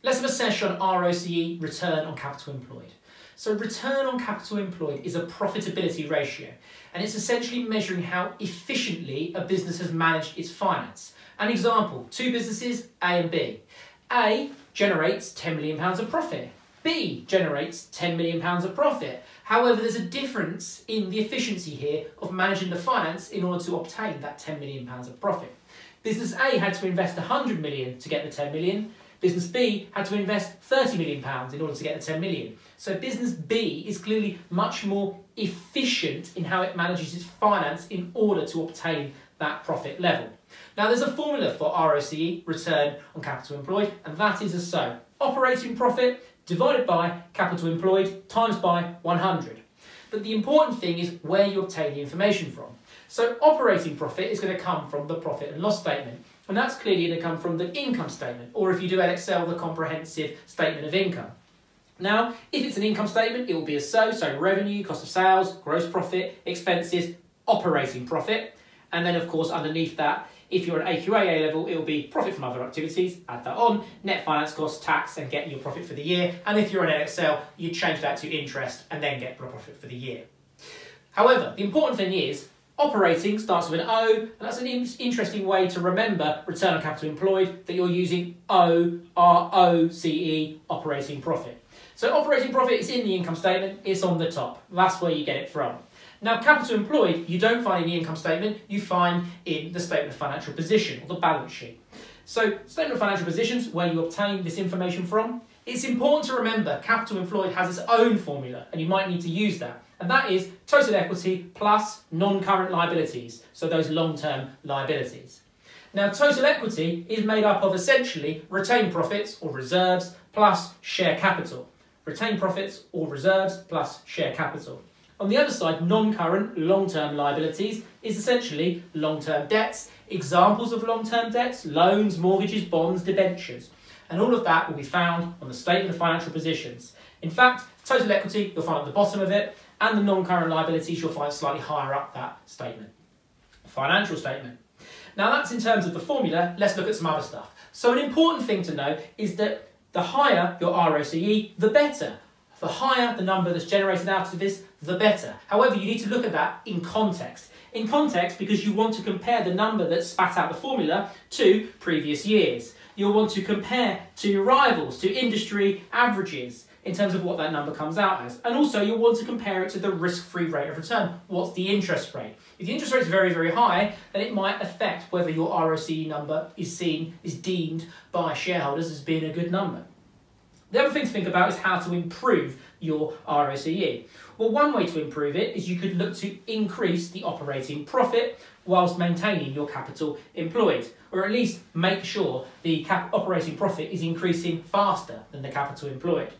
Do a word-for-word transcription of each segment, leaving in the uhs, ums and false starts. Let's have a session on R O C E, return on capital employed. So return on capital employed is a profitability ratio, and it's essentially measuring how efficiently a business has managed its finance. An example, two businesses, A and B. A generates ten million pounds of profit. B generates ten million pounds of profit. However, there's a difference in the efficiency here of managing the finance in order to obtain that ten million pounds of profit. Business A had to invest one hundred million pounds to get the ten million pounds. Business B had to invest thirty million pounds in order to get the ten million pounds. So business B is clearly much more efficient in how it manages its finance in order to obtain that profit level. Now there's a formula for R O C E, return on capital employed, and that is as so. Operating profit divided by capital employed times by one hundred. But the important thing is where you obtain the information from. So operating profit is going to come from the profit and loss statement. And that's clearly going to come from the income statement, or if you do at Excel, the comprehensive statement of income. Now, if it's an income statement, it will be as so, so revenue, cost of sales, gross profit, expenses, operating profit. And then, of course, underneath that, if you're at A Q A A level, it will be profit from other activities, add that on, net finance costs, tax, and get your profit for the year. And if you're on Excel, you change that to interest and then get the profit for the year. However, the important thing is, operating starts with an O, and that's an in interesting way to remember return on capital employed, that you're using O, R O C E, operating profit. So operating profit is in the income statement, it's on the top. That's where you get it from. Now capital employed, you don't find in the income statement, you find in the statement of financial position, or the balance sheet. So statement of financial positions, where you obtain this information from. It's important to remember capital employed has its own formula, and you might need to use that. And that is total equity plus non-current liabilities, so those long-term liabilities. Now, total equity is made up of essentially retained profits or reserves plus share capital. Retained profits or reserves plus share capital. On the other side, non-current long-term liabilities is essentially long-term debts, examples of long-term debts, loans, mortgages, bonds, debentures. And all of that will be found on the statement of financial positions. In fact, total equity, you'll find at the bottom of it, and the non-current liabilities you'll find slightly higher up that statement. Financial statement. Now that's in terms of the formula, let's look at some other stuff. So an important thing to know is that the higher your R O C E, the better. The higher the number that's generated out of this, the better. However, you need to look at that in context. In context because you want to compare the number that spat out the formula to previous years. You'll want to compare to your rivals, to industry averages, in terms of what that number comes out as. And also you'll want to compare it to the risk-free rate of return. What's the interest rate? If the interest rate is very, very high, then it might affect whether your R O C E number is seen, is deemed by shareholders as being a good number. The other thing to think about is how to improve your R O C E. Well, one way to improve it is you could look to increase the operating profit whilst maintaining your capital employed, or at least make sure the cap operating profit is increasing faster than the capital employed.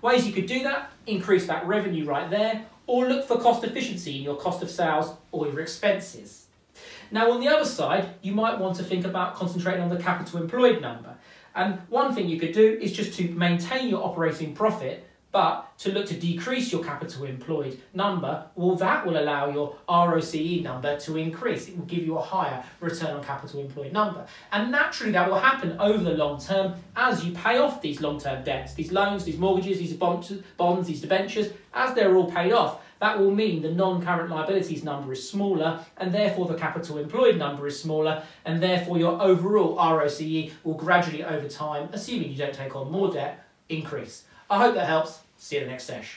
Ways you could do that, increase that revenue right there, or look for cost efficiency in your cost of sales or your expenses. Now on the other side, you might want to think about concentrating on the capital employed number. And one thing you could do is just to maintain your operating profit, but to look to decrease your capital employed number. Well, that will allow your R O C E number to increase. It will give you a higher return on capital employed number. And naturally, that will happen over the long term as you pay off these long-term debts, these loans, these mortgages, these bonds, these debentures. As they're all paid off, that will mean the non-current liabilities number is smaller, and therefore the capital employed number is smaller, and therefore your overall R O C E will gradually over time, assuming you don't take on more debt, increase. I hope that helps. See you in the next sesh.